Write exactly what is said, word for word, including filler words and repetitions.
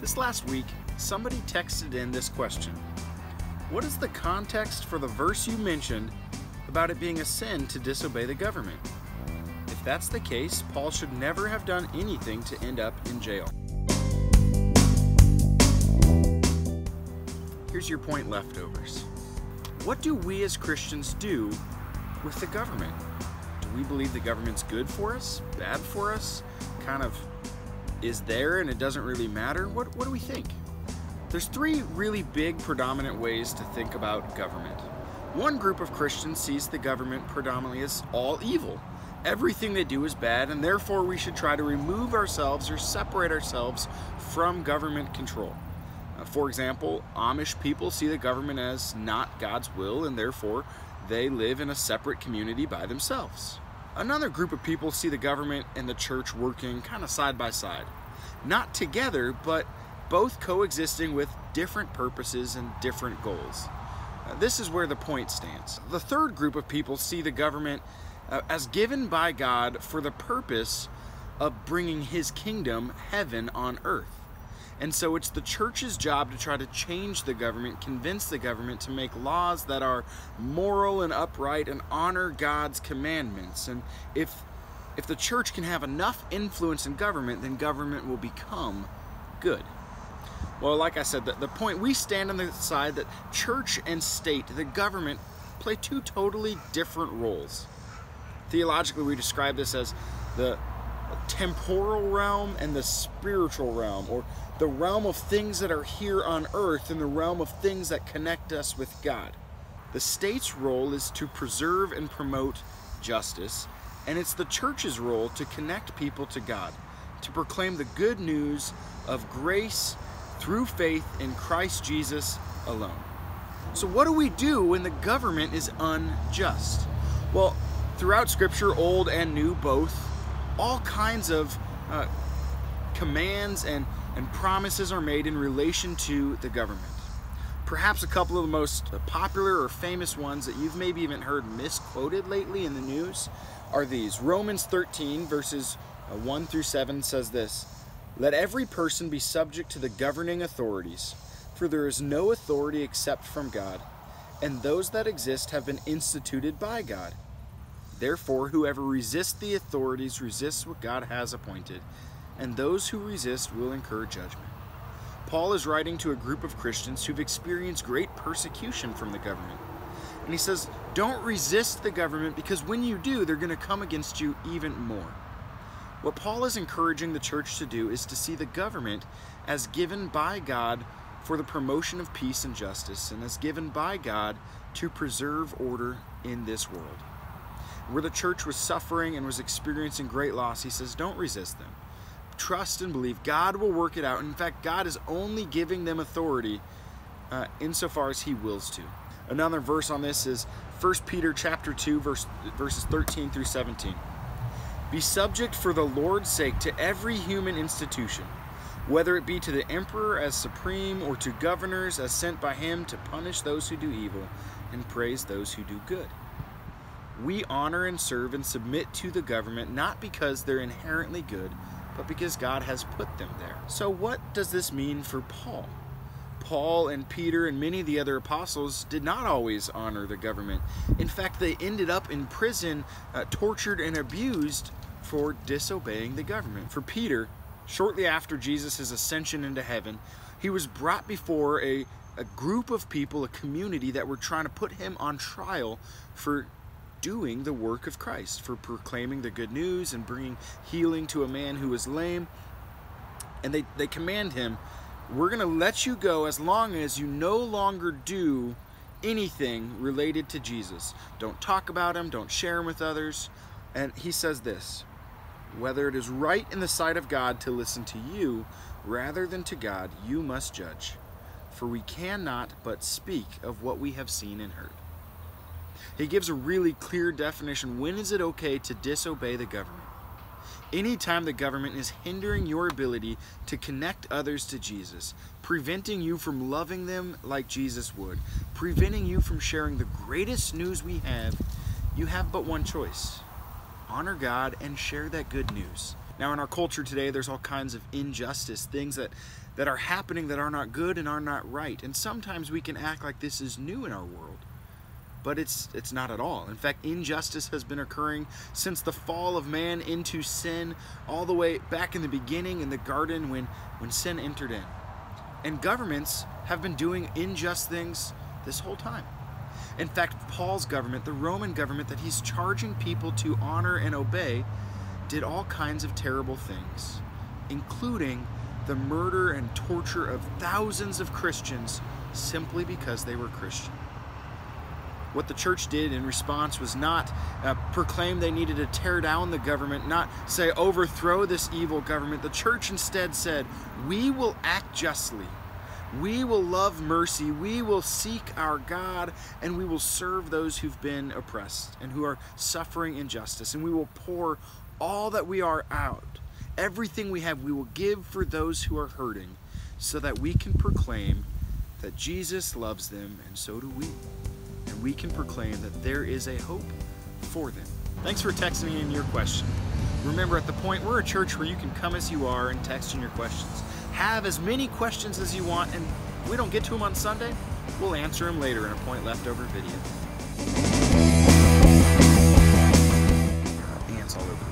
This last week, somebody texted in this question. What is the context for the verse you mentioned about it being a sin to disobey the government? If that's the case, Paul should never have done anything to end up in jail. Here's your Point Leftovers. What do we as Christians do with the government? Do we believe the government's good for us, bad for us, kind of is there and it doesn't really matter? What, what do we think? There's three really big predominant ways to think about government. One group of Christians sees the government predominantly as all evil. Everything they do is bad, and therefore we should try to remove ourselves or separate ourselves from government control. Uh, for example, Amish people see the government as not God's will, and therefore they live in a separate community by themselves. Another group of people see the government and the church working kind of side by side. Not together, but both coexisting with different purposes and different goals. Uh, this is where the point stands. The third group of people see the government uh, as given by God for the purpose of bringing His kingdom, heaven, on earth. And so it's the church's job to try to change the government, convince the government to make laws that are moral and upright and honor God's commandments. And if, if the church can have enough influence in government, then government will become good. Well, like I said, the, the point, we stand on the side that church and state, the government, play two totally different roles. Theologically, we describe this as the temporal realm and the spiritual realm, or the realm of things that are here on earth and the realm of things that connect us with God. The state's role is to preserve and promote justice, and it's the church's role to connect people to God, to proclaim the good news of grace through faith in Christ Jesus alone. So what do we do when the government is unjust? Well, throughout Scripture, old and new both, all kinds of uh, commands and, and promises are made in relation to the government. Perhaps a couple of the most popular or famous ones that you've maybe even heard misquoted lately in the news are these. Romans thirteen verses one through seven says this, "Let every person be subject to the governing authorities, for there is no authority except from God, and those that exist have been instituted by God. Therefore, whoever resists the authorities resists what God has appointed, and those who resist will incur judgment." Paul is writing to a group of Christians who've experienced great persecution from the government. And he says, don't resist the government, because when you do, they're going to come against you even more. What Paul is encouraging the church to do is to see the government as given by God for the promotion of peace and justice, and as given by God to preserve order in this world. Where the church was suffering and was experiencing great loss, he says, don't resist them. Trust and believe God will work it out. In fact, God is only giving them authority uh, insofar as He wills to. Another verse on this is First Peter chapter two, verse, verses thirteen through seventeen. "Be subject for the Lord's sake to every human institution, whether it be to the emperor as supreme or to governors as sent by him to punish those who do evil and praise those who do good." We honor and serve and submit to the government not because they're inherently good, but because God has put them there. So what does this mean for Paul? Paul and Peter and many of the other apostles did not always honor the government. In fact, they ended up in prison, uh, tortured and abused for disobeying the government. For Peter, shortly after Jesus' ascension into heaven, he was brought before a, a group of people, a community that were trying to put him on trial for doing the work of Christ, for proclaiming the good news and bringing healing to a man who was lame. And they, they command him, we're going to let you go as long as you no longer do anything related to Jesus. Don't talk about Him, don't share Him with others. And he says this, "Whether it is right in the sight of God to listen to you rather than to God, you must judge. For we cannot but speak of what we have seen and heard." He gives a really clear definition. When is it okay to disobey the government? Anytime the government is hindering your ability to connect others to Jesus, preventing you from loving them like Jesus would, preventing you from sharing the greatest news we have, you have but one choice. Honor God and share that good news. Now in our culture today, there's all kinds of injustice, things that, that are happening that are not good and are not right. And sometimes we can act like this is new in our world, but it's, it's not at all. In fact, injustice has been occurring since the fall of man into sin, all the way back in the beginning in the garden when, when sin entered in. And governments have been doing unjust things this whole time. In fact, Paul's government, the Roman government that he's charging people to honor and obey, did all kinds of terrible things, including the murder and torture of thousands of Christians simply because they were Christian. What the church did in response was not uh, proclaim they needed to tear down the government, not say overthrow this evil government. The church instead said, we will act justly, we will love mercy, we will seek our God, and we will serve those who've been oppressed and who are suffering injustice, and we will pour all that we are out, everything we have, we will give for those who are hurting, so that we can proclaim that Jesus loves them, and so do we. And we can proclaim that there is a hope for them. Thanks for texting in your question. Remember, at The Point, we're a church where you can come as you are and text in your questions. Have as many questions as you want, and if we don't get to them on Sunday, we'll answer them later in a Point Leftover video. Ants all over.